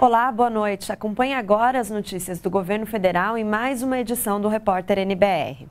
Olá, boa noite. Acompanhe agora as notícias do governo federal em mais uma edição do Repórter NBR.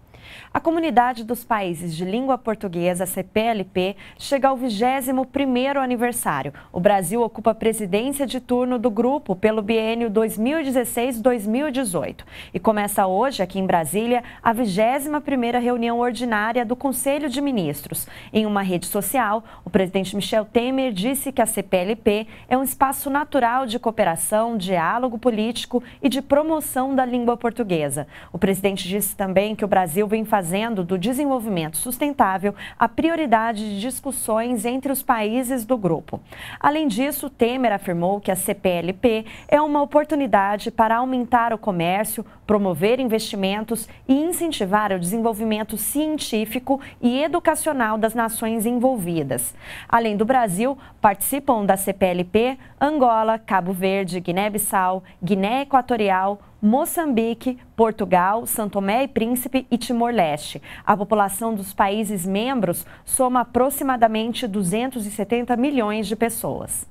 A Comunidade dos Países de Língua Portuguesa, CPLP, chega ao 21º aniversário. O Brasil ocupa a presidência de turno do grupo pelo biênio 2016-2018 e começa hoje, aqui em Brasília, a 21ª reunião ordinária do Conselho de Ministros. Em uma rede social, o presidente Michel Temer disse que a CPLP é um espaço natural de cooperação, diálogo político e de promoção da língua portuguesa. O presidente disse também que o Brasil vem fazendo do desenvolvimento sustentável a prioridade de discussões entre os países do grupo. Além disso, Temer afirmou que a CPLP é uma oportunidade para aumentar o comércio, promover investimentos e incentivar o desenvolvimento científico e educacional das nações envolvidas. Além do Brasil, participam da CPLP Angola, Cabo Verde, Guiné-Bissau, Guiné Equatorial, Moçambique, Portugal, São Tomé e Príncipe e Timor-Leste. A população dos países membros soma aproximadamente 270 milhões de pessoas.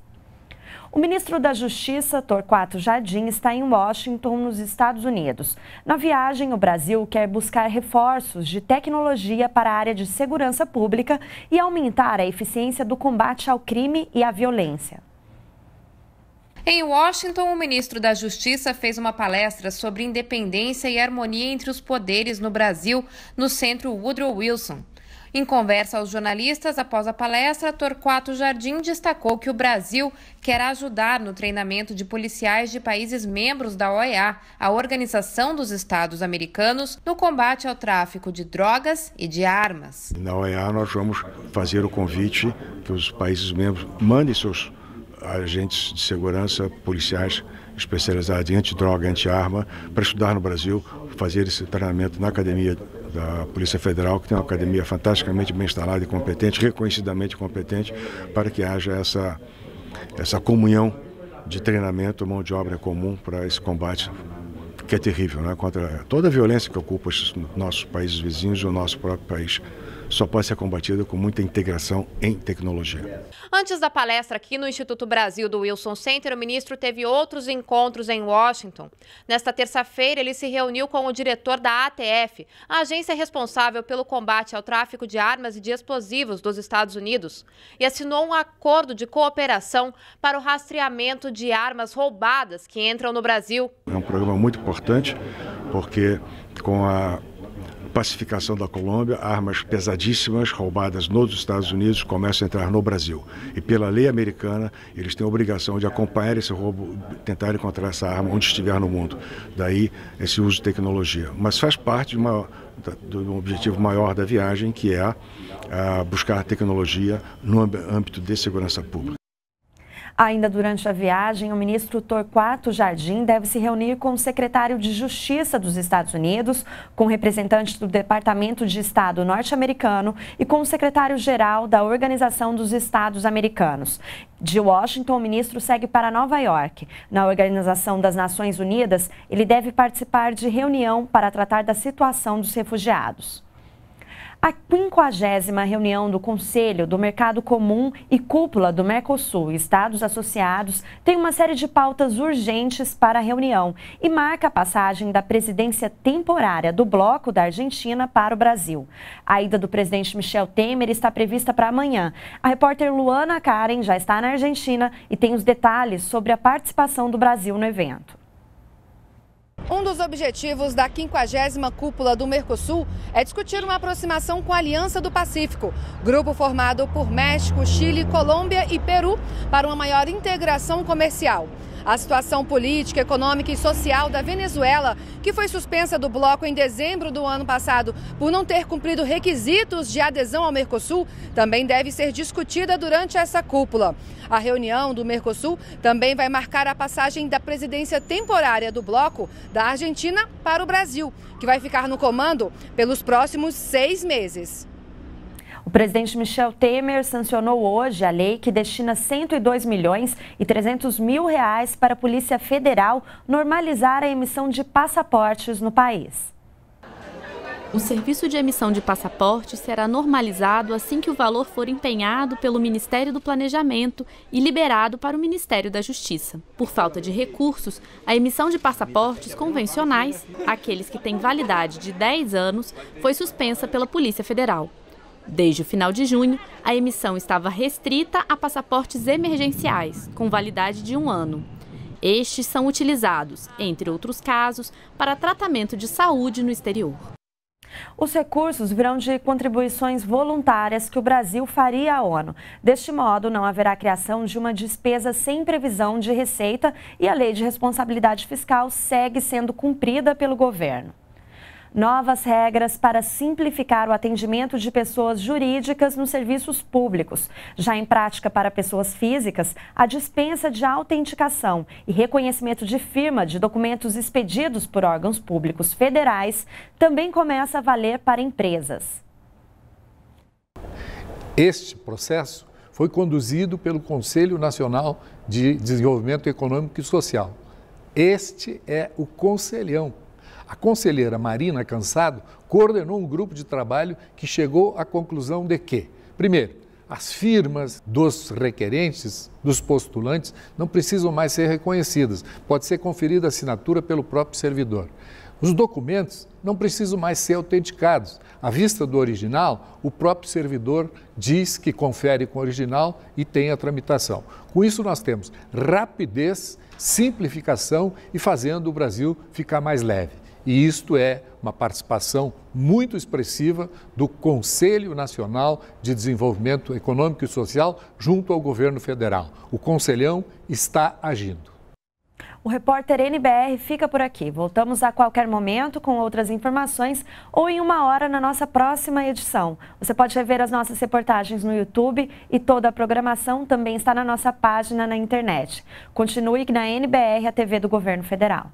O ministro da Justiça, Torquato Jardim, está em Washington, nos Estados Unidos. Na viagem, o Brasil quer buscar reforços de tecnologia para a área de segurança pública e aumentar a eficiência do combate ao crime e à violência. Em Washington, o ministro da Justiça fez uma palestra sobre independência e harmonia entre os poderes no Brasil, no centro Woodrow Wilson. Em conversa aos jornalistas, após a palestra, Torquato Jardim destacou que o Brasil quer ajudar no treinamento de policiais de países membros da OEA, a Organização dos Estados Americanos, no combate ao tráfico de drogas e de armas. Na OEA, nós vamos fazer o convite que os países membros mandem seus agentes de segurança, policiais especializados em antidroga, anti-arma, para estudar no Brasil, fazer esse treinamento na academia da Polícia Federal, que tem uma academia fantasticamente bem instalada e competente, reconhecidamente competente, para que haja essa comunhão de treinamento, mão de obra comum para esse combate, que é terrível, né? Contra toda a violência que ocupa os nossos países vizinhos e o nosso próprio país. Só pode ser combatida com muita integração em tecnologia. Antes da palestra aqui no Instituto Brasil do Wilson Center, o ministro teve outros encontros em Washington. Nesta terça-feira, ele se reuniu com o diretor da ATF, a agência responsável pelo combate ao tráfico de armas e de explosivos dos Estados Unidos, e assinou um acordo de cooperação para o rastreamento de armas roubadas que entram no Brasil. É um programa muito importante, porque com a pacificação da Colômbia, armas pesadíssimas roubadas nos Estados Unidos começam a entrar no Brasil. E pela lei americana, eles têm a obrigação de acompanhar esse roubo, tentar encontrar essa arma onde estiver no mundo. Daí esse uso de tecnologia. Mas faz parte de um objetivo maior da viagem, que é buscar tecnologia no âmbito de segurança pública. Ainda durante a viagem, o ministro Torquato Jardim deve se reunir com o secretário de Justiça dos Estados Unidos, com representantes do Departamento de Estado norte-americano e com o secretário-geral da Organização dos Estados Americanos. De Washington, o ministro segue para Nova York. Na Organização das Nações Unidas, ele deve participar de reunião para tratar da situação dos refugiados. A 50ª reunião do Conselho do Mercado Comum e Cúpula do Mercosul e Estados Associados tem uma série de pautas urgentes para a reunião e marca a passagem da presidência temporária do bloco da Argentina para o Brasil. A ida do presidente Michel Temer está prevista para amanhã. A repórter Luana Karen já está na Argentina e tem os detalhes sobre a participação do Brasil no evento. Um dos objetivos da 50ª Cúpula do Mercosul é discutir uma aproximação com a Aliança do Pacífico, grupo formado por México, Chile, Colômbia e Peru, para uma maior integração comercial. A situação política, econômica e social da Venezuela, que foi suspensa do bloco em dezembro do ano passado por não ter cumprido requisitos de adesão ao Mercosul, também deve ser discutida durante essa cúpula. A reunião do Mercosul também vai marcar a passagem da presidência temporária do bloco da Argentina para o Brasil, que vai ficar no comando pelos próximos 6 meses. O presidente Michel Temer sancionou hoje a lei que destina 102 milhões e 300 mil reais para a Polícia Federal normalizar a emissão de passaportes no país. O serviço de emissão de passaportes será normalizado assim que o valor for empenhado pelo Ministério do Planejamento e liberado para o Ministério da Justiça. Por falta de recursos, a emissão de passaportes convencionais, aqueles que têm validade de 10 anos, foi suspensa pela Polícia Federal. Desde o final de junho, a emissão estava restrita a passaportes emergenciais, com validade de 1 ano. Estes são utilizados, entre outros casos, para tratamento de saúde no exterior. Os recursos virão de contribuições voluntárias que o Brasil faria à ONU. Deste modo, não haverá criação de uma despesa sem previsão de receita e a Lei de Responsabilidade Fiscal segue sendo cumprida pelo governo. Novas regras para simplificar o atendimento de pessoas jurídicas nos serviços públicos. Já em prática para pessoas físicas, a dispensa de autenticação e reconhecimento de firma de documentos expedidos por órgãos públicos federais também começa a valer para empresas. Este processo foi conduzido pelo Conselho Nacional de Desenvolvimento Econômico e Social. Este é o conselhão. A conselheira Marina Cançado coordenou um grupo de trabalho que chegou à conclusão de que, primeiro, as firmas dos requerentes, dos postulantes, não precisam mais ser reconhecidas. Pode ser conferida a assinatura pelo próprio servidor. Os documentos não precisam mais ser autenticados. À vista do original, o próprio servidor diz que confere com o original e tem a tramitação. Com isso, nós temos rapidez, simplificação e fazendo o Brasil ficar mais leve. E isto é uma participação muito expressiva do Conselho Nacional de Desenvolvimento Econômico e Social junto ao governo federal. O Conselhão está agindo. O Repórter NBR fica por aqui. Voltamos a qualquer momento com outras informações ou em 1 hora na nossa próxima edição. Você pode rever as nossas reportagens no YouTube e toda a programação também está na nossa página na internet. Continue na NBR, a TV do Governo Federal.